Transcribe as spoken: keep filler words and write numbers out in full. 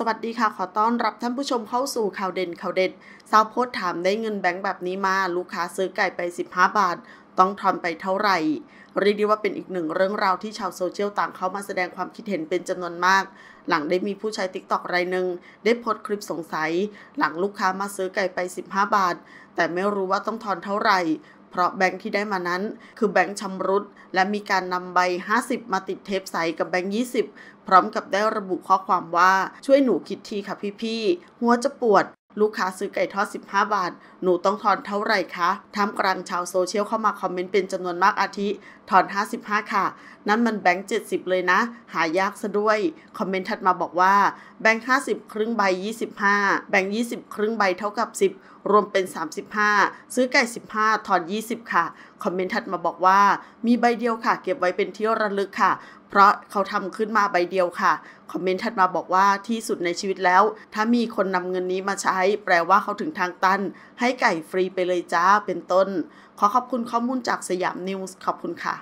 สวัสดีค่ะขอต้อนรับท่านผู้ชมเข้าสู่ข่าวเด่นข่าวเด็ดสาวโพสต์ถามได้เงินแบงค์แบบนี้มาลูกค้าซื้อไก่ไปสิบห้าบาทต้องทอนไปเท่าไหร่เรียกได้ว่าเป็นอีกหนึ่งเรื่องราวที่ชาวโซเชียลต่างเข้ามาแสดงความคิดเห็นเป็นจำนวนมากหลังได้มีผู้ใช้ ติ๊กต็อก รายหนึ่งได้โพสต์คลิปสงสัยหลังลูกค้ามาซื้อไก่ไปสิบห้าบาทแต่ไม่รู้ว่าต้องทอนเท่าไหร่เพราะแบงค์ที่ได้มานั้นคือแบงค์ชำรุดและมีการนำใบห้าสิบมาติดเทปใสกับแบงค์ยี่สิบพร้อมกับได้ระบุข้อความว่าช่วยหนูคิดทีค่ะพี่ๆหัวจะปวดลูกค้าซื้อไก่ทอดสิบห้าบาทหนูต้องทอนเท่าไหร่คะท่ามกลางชาวโซเชียลเข้ามาคอมเมนต์เป็นจำนวนมากอาทิทอนห้าสิบห้าค่ะนั่นมันแบงค์เจ็ดสิบเลยนะหายากซะด้วยคอมเมนต์ถัดมาบอกว่าแบงค์ห้าสิบครึ่งใบยี่สิบห้าแบงค์ยี่สิบครึ่งใบเท่ากับสิบรวมเป็นสามสิบห้าซื้อไก่สิบห้าทอนยี่สิบค่ะคอมเมนต์ถัดมาบอกว่ามีใบเดียวค่ะเก็บไว้เป็นที่ระลึกค่ะเพราะเขาทำขึ้นมาใบเดียวค่ะคอมเมนต์ถัดมาบอกว่าที่สุดในชีวิตแล้วถ้ามีคนนำเงินนี้มาใช้แปลว่าเขาถึงทางตันให้ไก่ฟรีไปเลยจ้าเป็นต้นขอขอบคุณข้อมูลจากสยามนิวส์ขอบคุณค่ะ